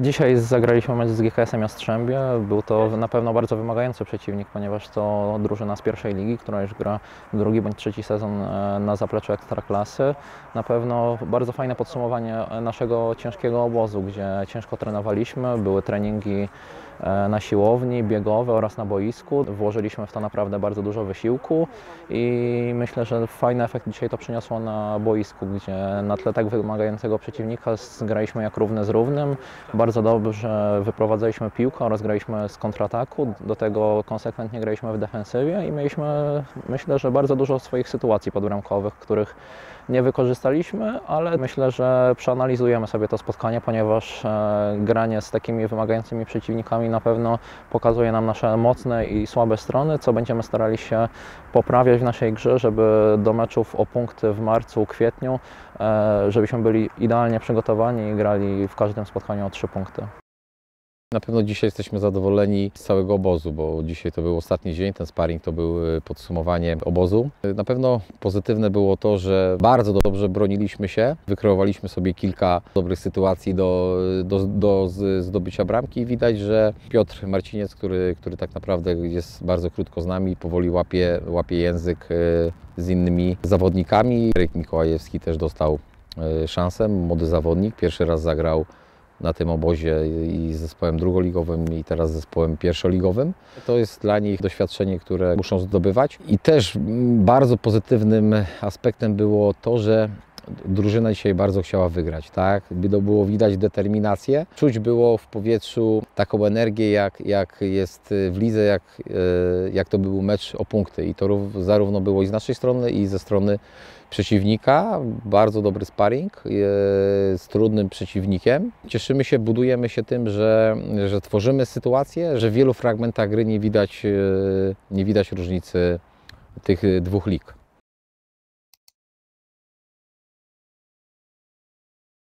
Dzisiaj zagraliśmy mecz z GKS-em Jastrzębie. Był to na pewno bardzo wymagający przeciwnik, ponieważ to drużyna z pierwszej ligi, która już gra drugi bądź trzeci sezon na zapleczu Ekstraklasy. Na pewno bardzo fajne podsumowanie naszego ciężkiego obozu, gdzie ciężko trenowaliśmy. Były treningi na siłowni, biegowe oraz na boisku. Włożyliśmy w to naprawdę bardzo dużo wysiłku i myślę, że fajny efekt dzisiaj to przyniosło na boisku, gdzie na tle tak wymagającego przeciwnika zgraliśmy jak równy z równym. Bardzo dobrze wyprowadzaliśmy piłkę oraz graliśmy z kontrataku, do tego konsekwentnie graliśmy w defensywie i mieliśmy, myślę, że bardzo dużo swoich sytuacji podbramkowych, których nie wykorzystaliśmy, ale myślę, że przeanalizujemy sobie to spotkanie, ponieważ granie z takimi wymagającymi przeciwnikami na pewno pokazuje nam nasze mocne i słabe strony, co będziemy starali się poprawiać w naszej grze, żeby do meczów o punkty w marcu, kwietniu, żebyśmy byli idealnie przygotowani i grali w każdym spotkaniu o 3 punkty. Na pewno dzisiaj jesteśmy zadowoleni z całego obozu, bo dzisiaj to był ostatni dzień, ten sparring to był podsumowanie obozu. Na pewno pozytywne było to, że bardzo dobrze broniliśmy się, wykreowaliśmy sobie kilka dobrych sytuacji do zdobycia bramki i widać, że Piotr Marciniec, który tak naprawdę jest bardzo krótko z nami, powoli łapie język z innymi zawodnikami. Jarek Mikołajewski też dostał szansę, młody zawodnik, pierwszy raz zagrał na tym obozie i z zespołem drugoligowym i teraz z zespołem pierwszoligowym. To jest dla nich doświadczenie, które muszą zdobywać. I też bardzo pozytywnym aspektem było to, że drużyna dzisiaj bardzo chciała wygrać, tak? Było widać determinację. Czuć było w powietrzu taką energię, jak jest w lidze, jak to był mecz o punkty. I to zarówno było i z naszej strony, i ze strony przeciwnika. Bardzo dobry sparring z trudnym przeciwnikiem. Cieszymy się, budujemy się tym, że tworzymy sytuację, że w wielu fragmentach gry nie widać różnicy tych dwóch lig.